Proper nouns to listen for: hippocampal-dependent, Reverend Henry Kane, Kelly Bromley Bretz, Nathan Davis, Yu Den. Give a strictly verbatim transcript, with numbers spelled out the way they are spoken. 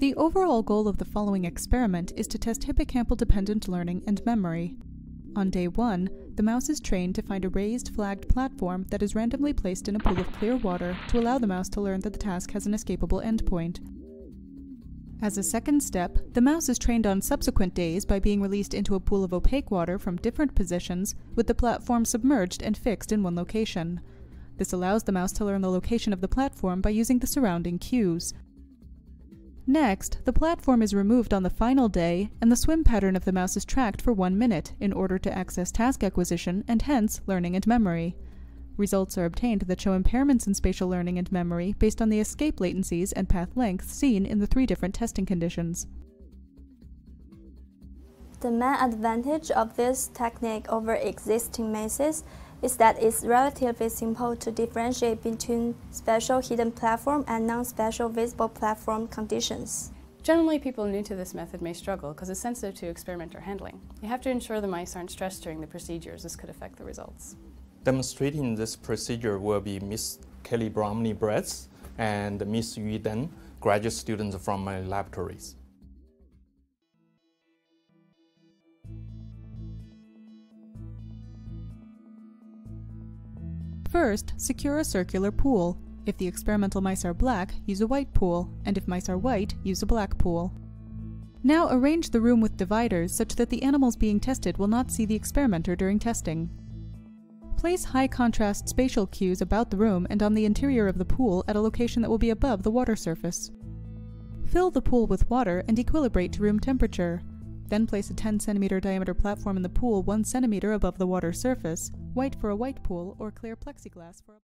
The overall goal of the following experiment is to test hippocampal-dependent learning and memory. On day one, the mouse is trained to find a raised, flagged platform that is randomly placed in a pool of clear water to allow the mouse to learn that the task has an escapable endpoint. As a second step, the mouse is trained on subsequent days by being released into a pool of opaque water from different positions, with the platform submerged and fixed in one location. This allows the mouse to learn the location of the platform by using the surrounding cues. Next, the platform is removed on the final day, and the swim pattern of the mouse is tracked for one minute in order to access task acquisition and hence learning and memory. Results are obtained that show impairments in spatial learning and memory based on the escape latencies and path lengths seen in the three different testing conditions. The main advantage of this technique over existing methods is that it's relatively simple to differentiate between spatial hidden platform and non-spatial visible platform conditions. Generally, people new to this method may struggle because it's sensitive to experimenter handling. You have to ensure the mice aren't stressed during the procedures. This could affect the results. Demonstrating this procedure will be Miss Kelly Bromley Bretz and Miss Yu Den, graduate students from my laboratories. First, secure a circular pool. If the experimental mice are black, use a white pool, and if mice are white, use a black pool. Now arrange the room with dividers such that the animals being tested will not see the experimenter during testing. Place high-contrast spatial cues about the room and on the interior of the pool at a location that will be above the water surface. Fill the pool with water and equilibrate to room temperature. Then place a ten centimeter diameter platform in the pool one centimeter above the water surface, white for a white pool, or clear plexiglass for a